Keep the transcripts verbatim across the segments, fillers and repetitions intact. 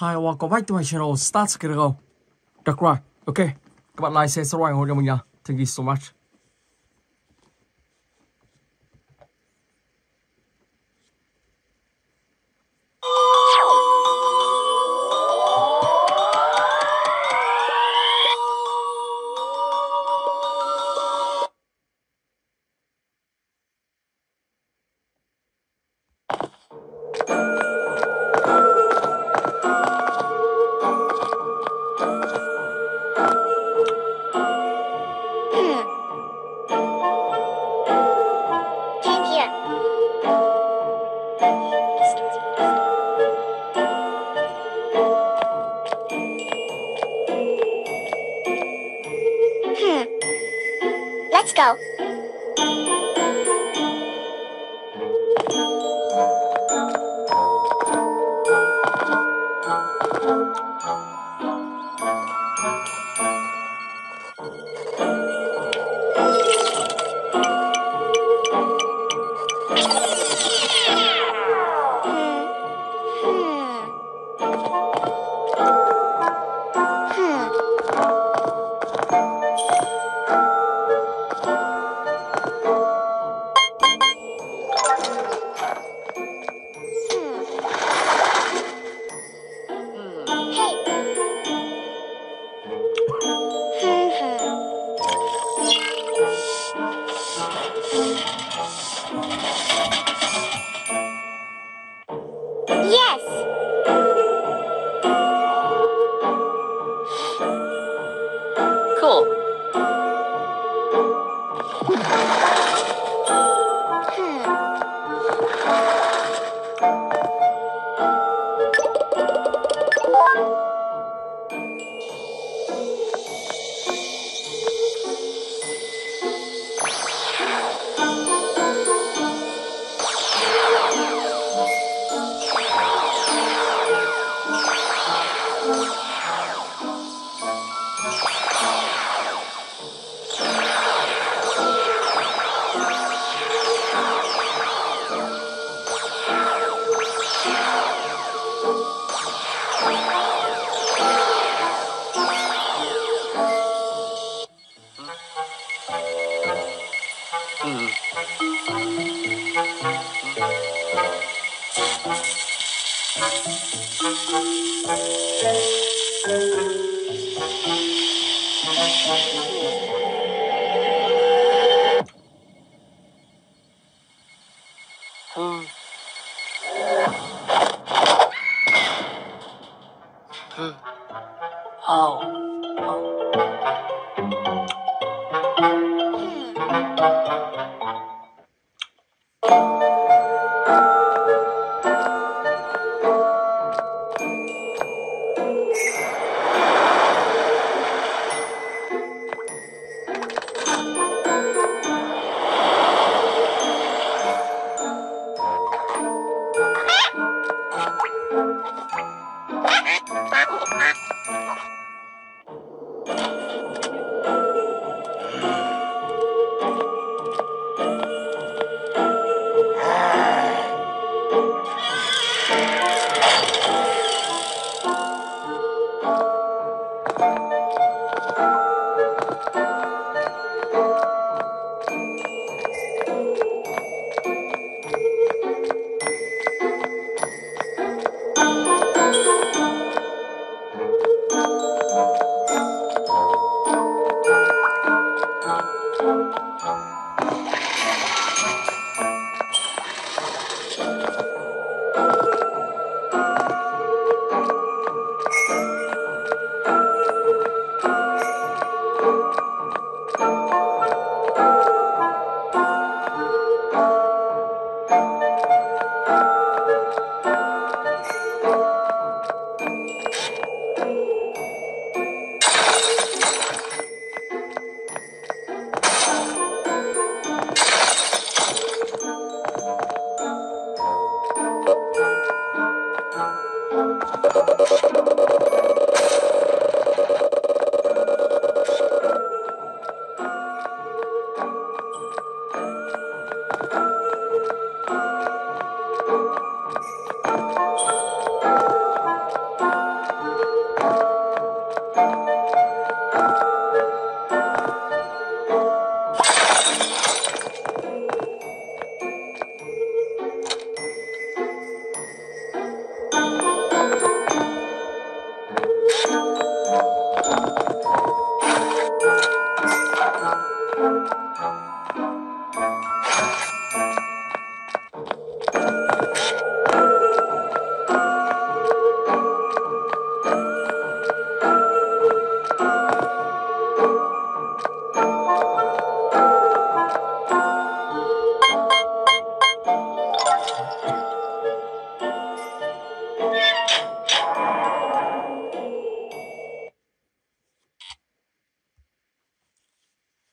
Hi, welcome back to my channel Start Skidero. That's right, ok. Các bạn like, share, subscribe, ủng hộ cho mình nha. Thank you so much. Let's go. Bye.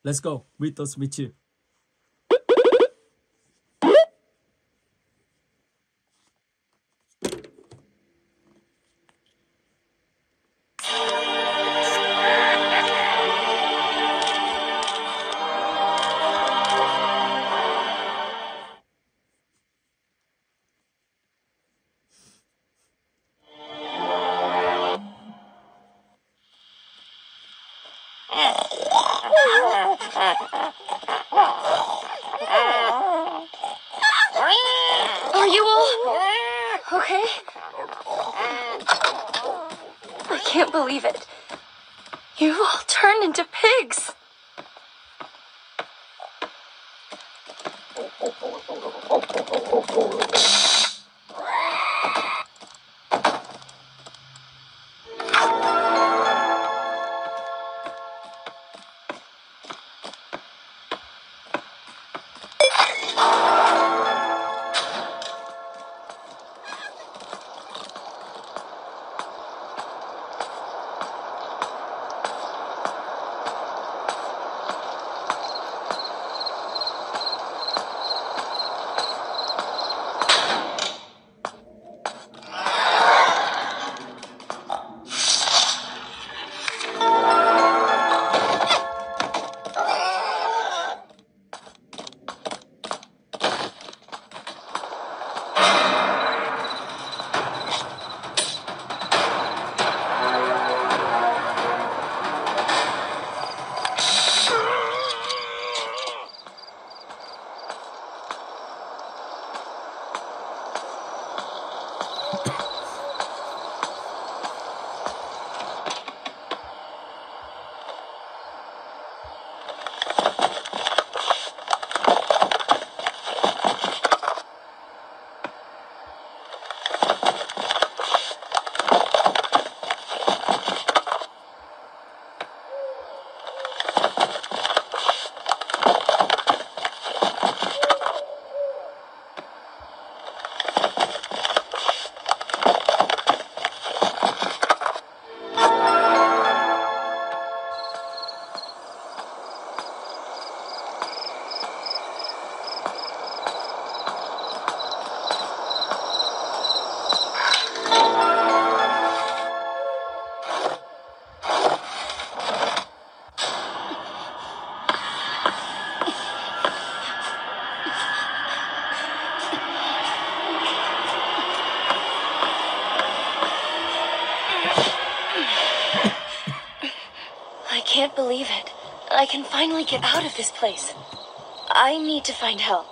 Let's go with us with you. Are you all okay? I can't believe it. You all turned into pigs. I can't believe it. I can finally get out of this place. I need to find help.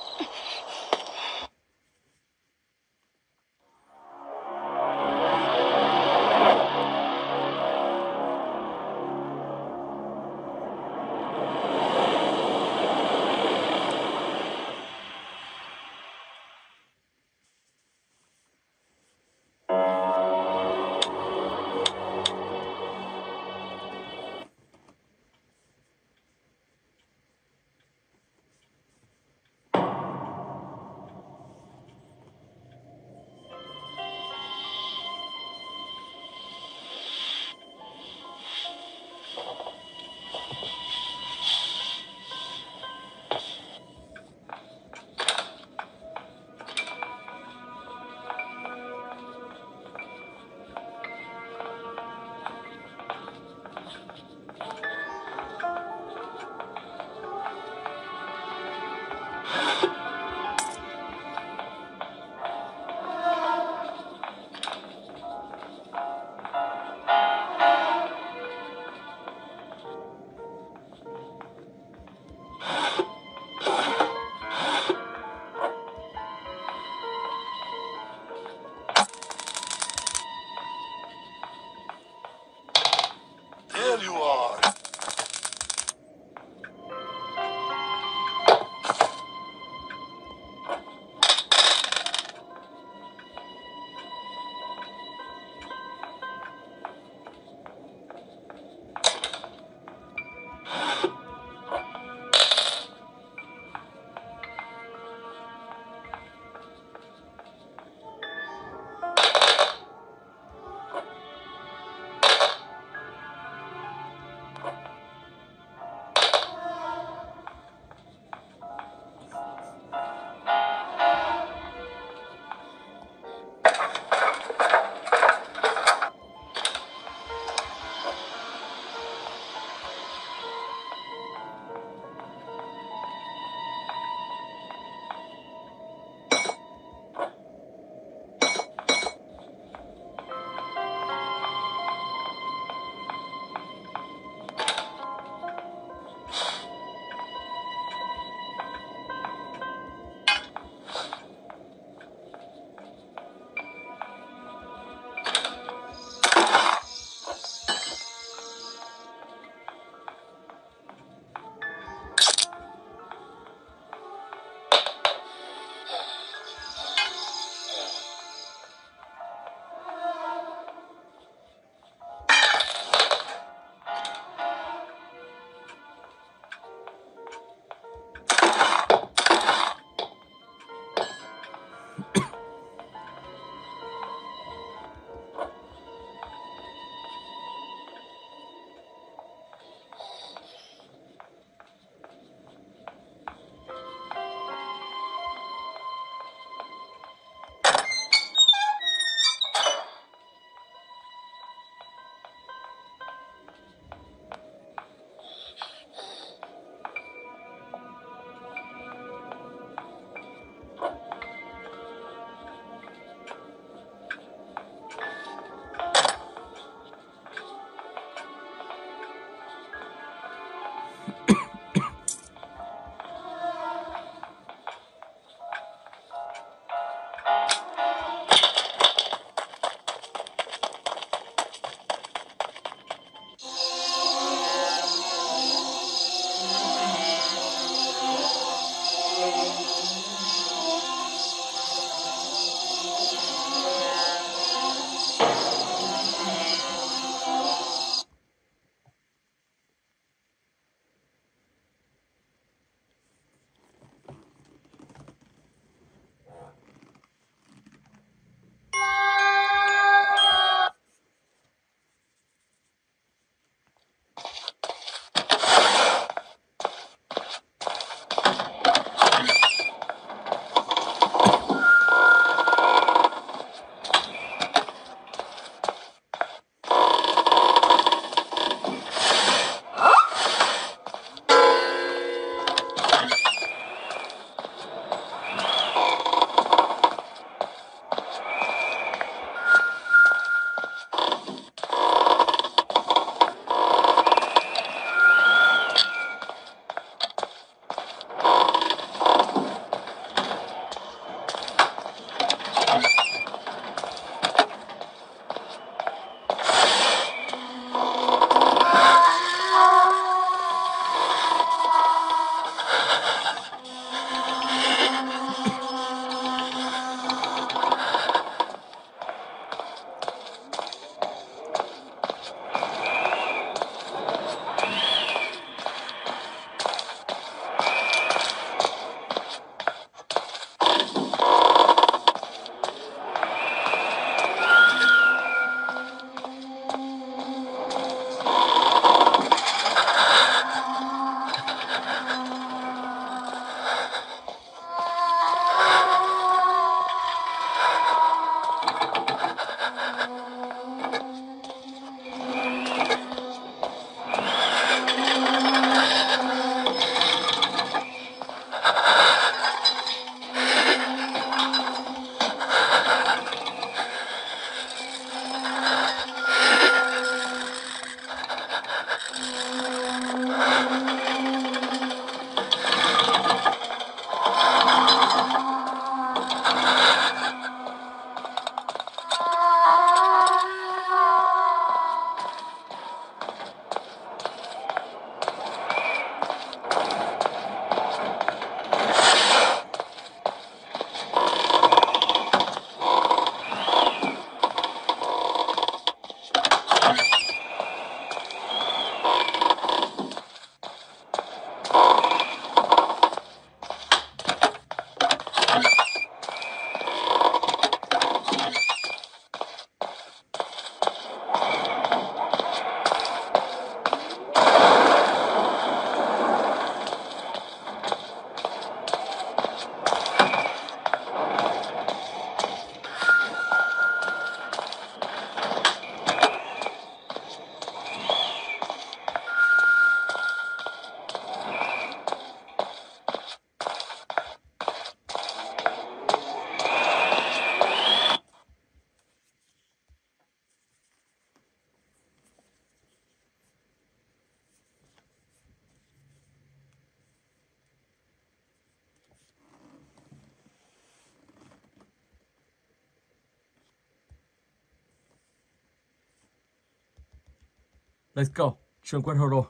Let's go. Trường Quân Hero.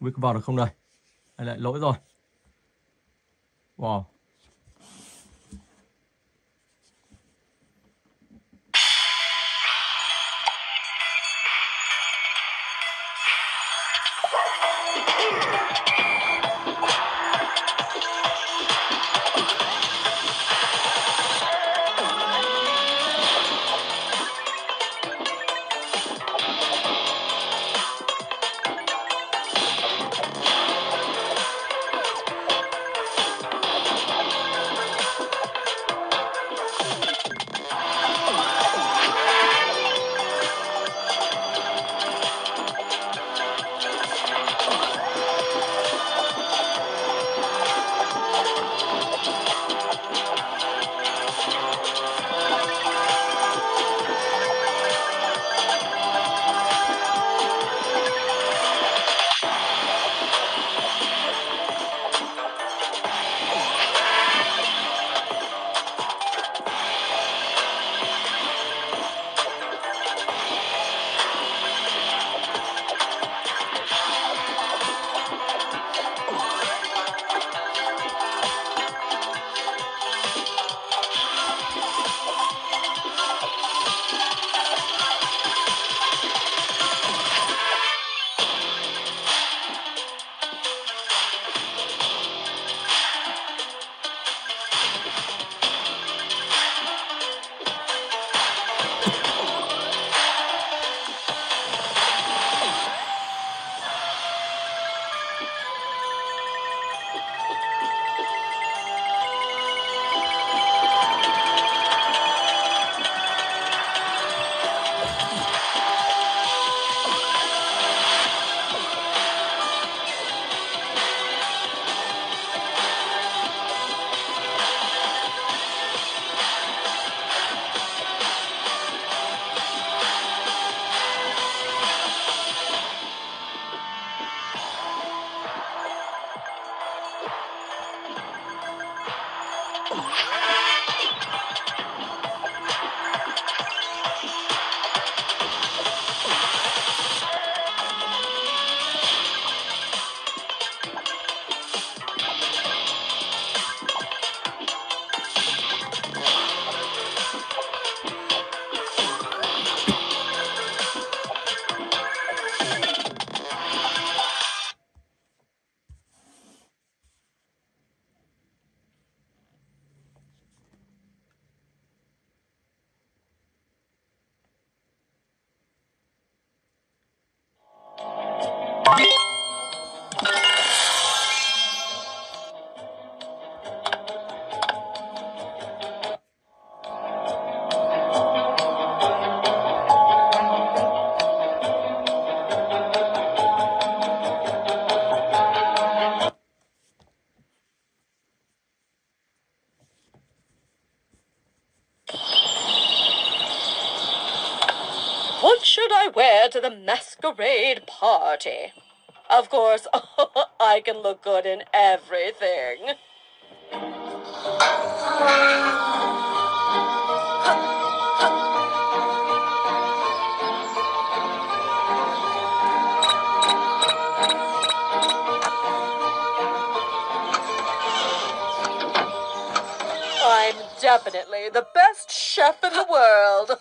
Biết có vào được không đây? Hay lại lỗi rồi. Wow. To the masquerade party. Of course, I can look good in everything. I'm definitely the best chef in the world.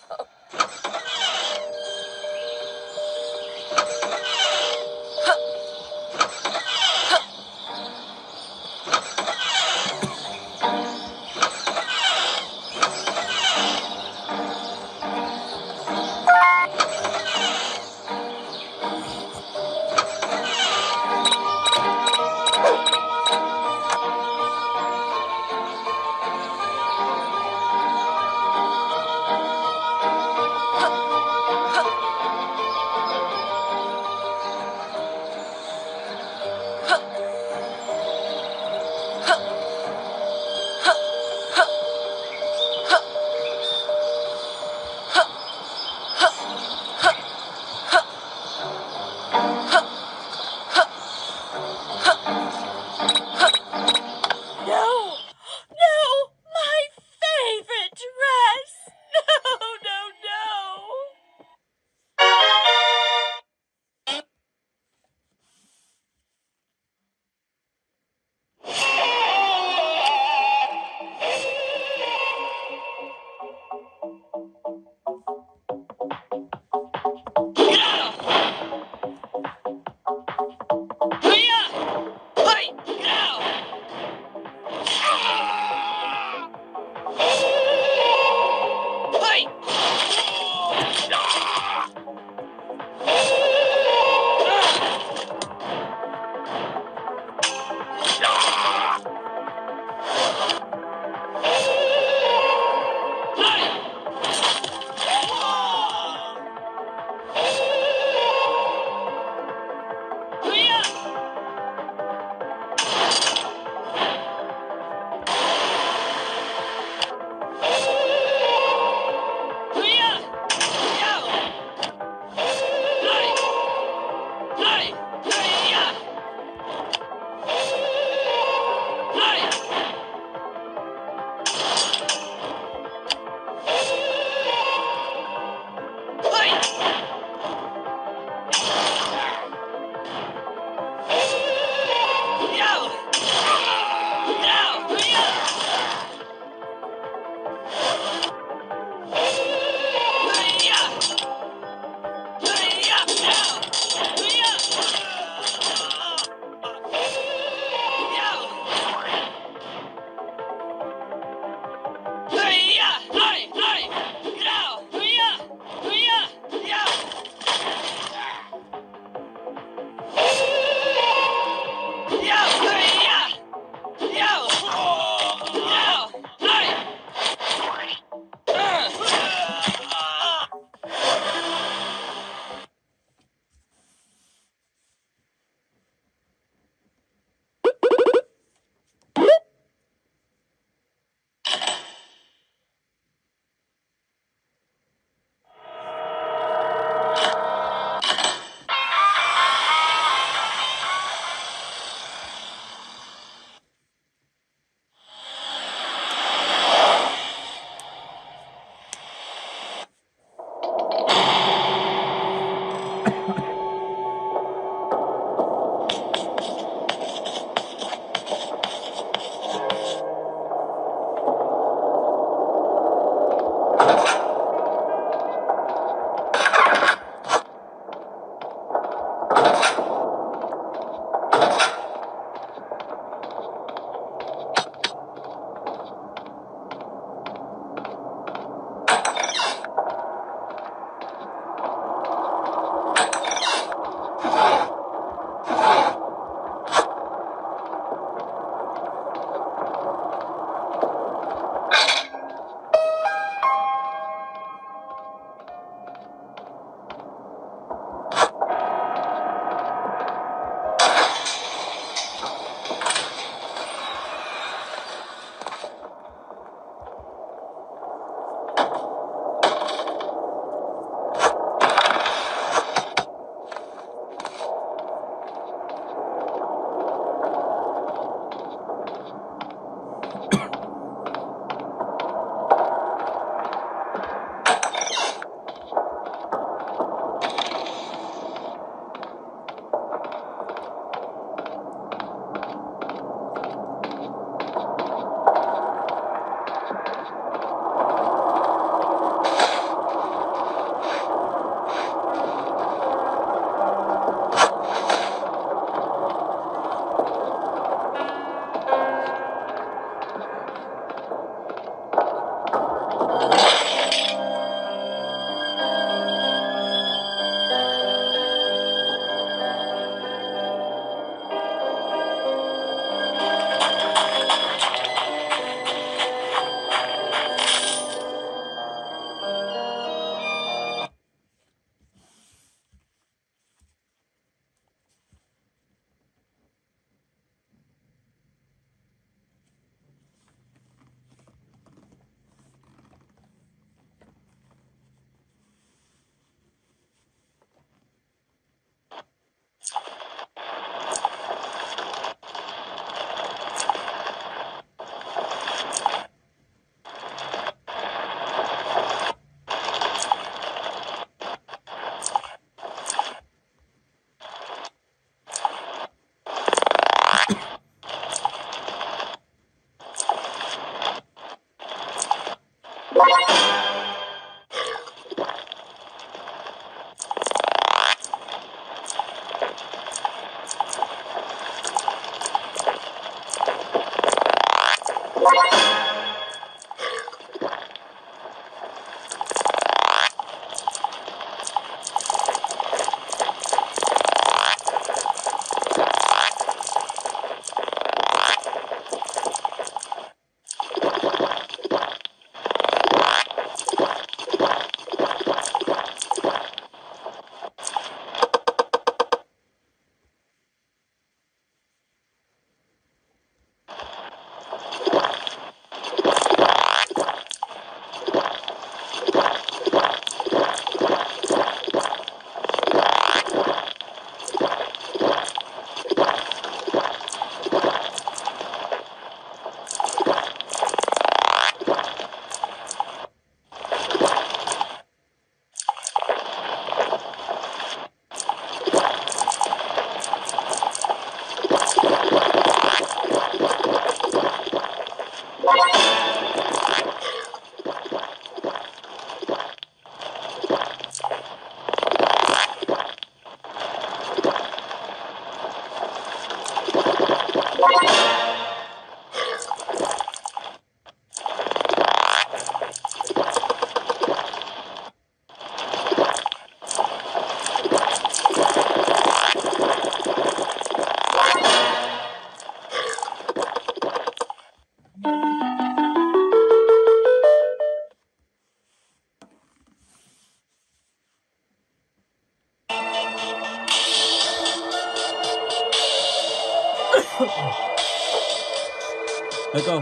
Let go.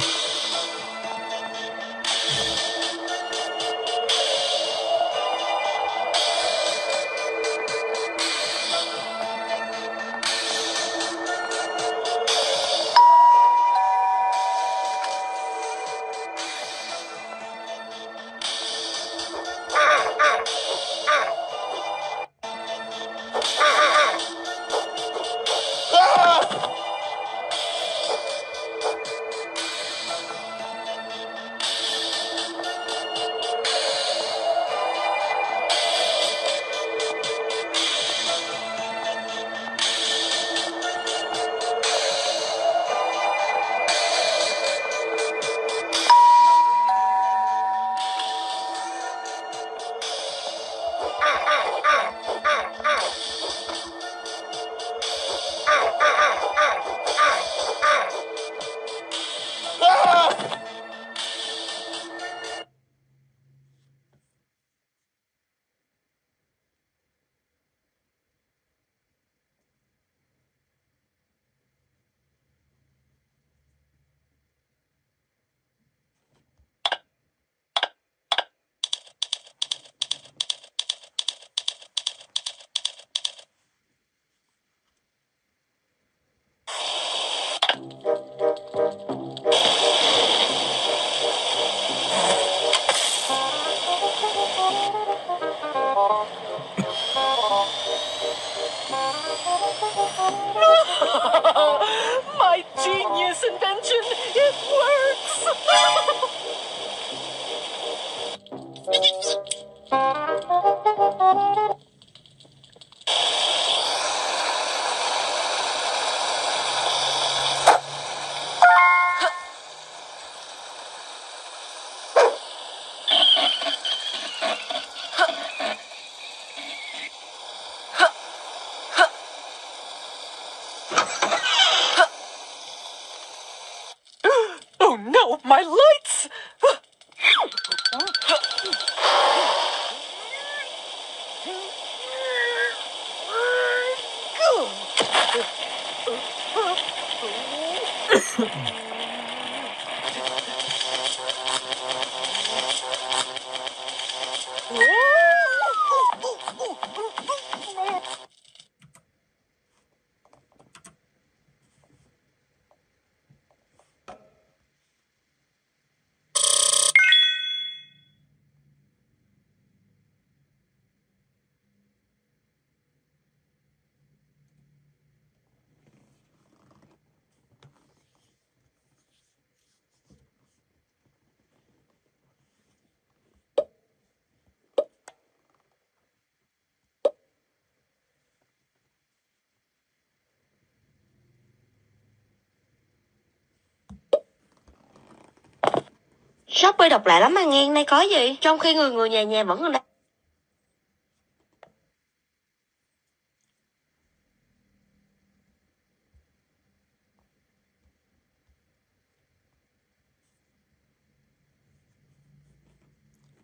Shopee độc lạ lắm mà nghiêng này có gì? Trong khi người người nhà nhà vẫn còn đang...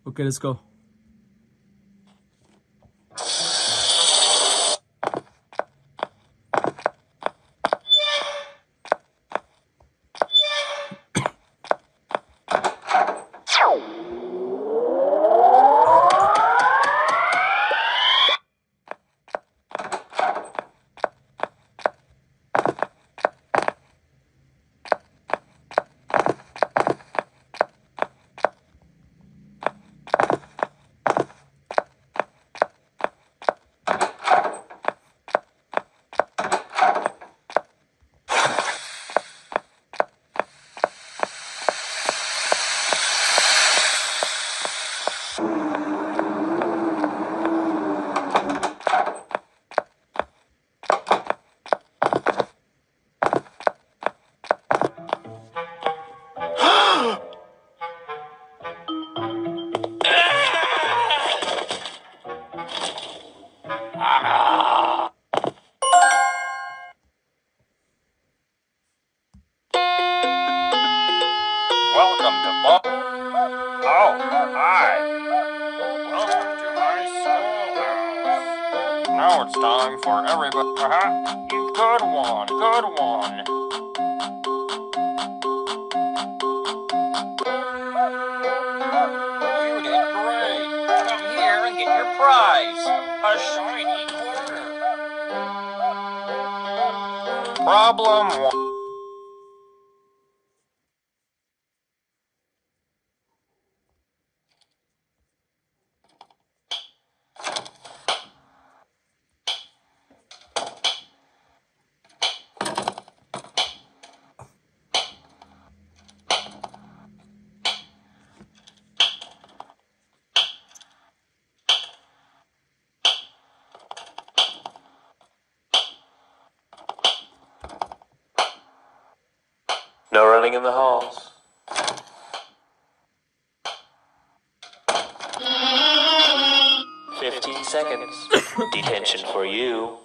Okay, let's go. In the halls. Fifteen seconds. Detention for you.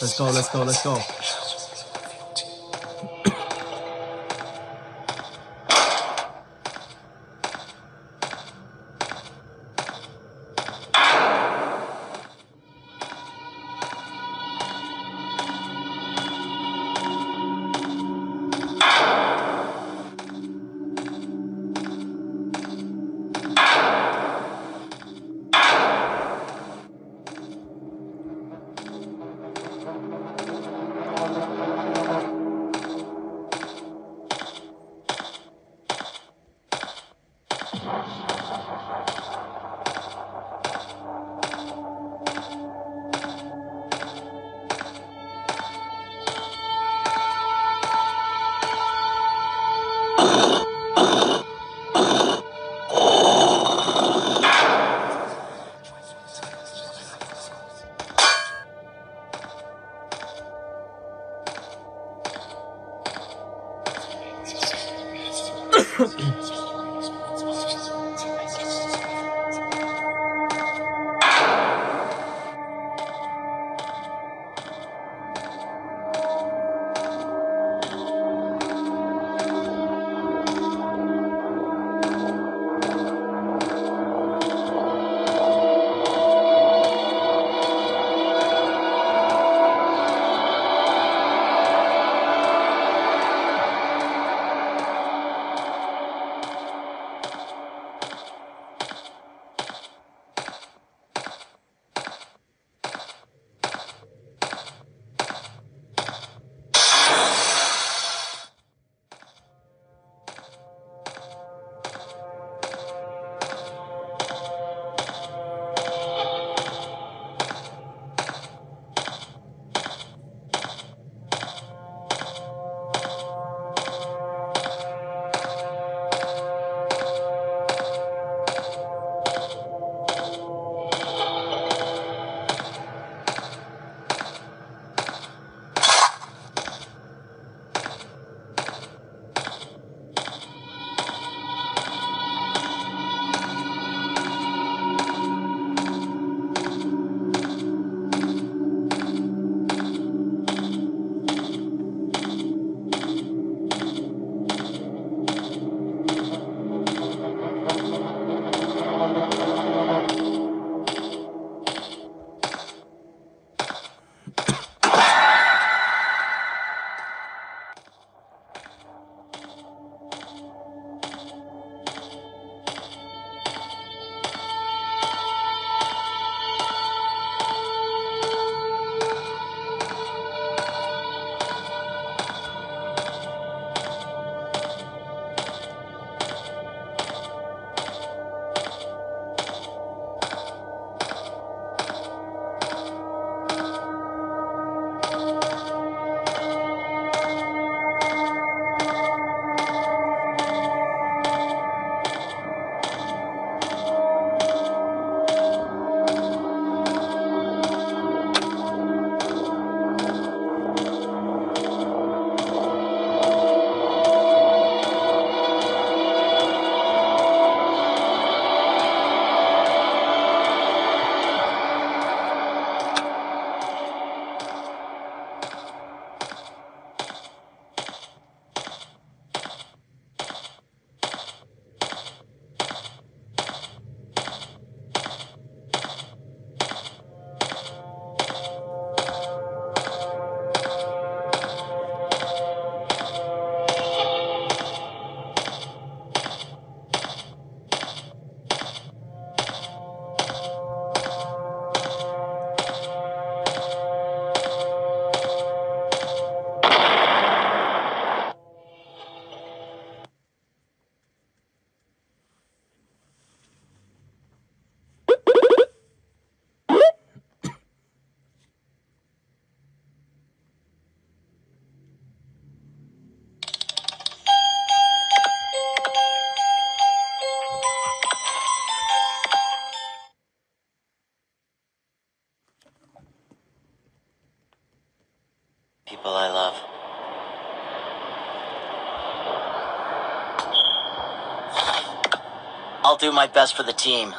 Let's go, let's go, let's go. I'll do my best for the team.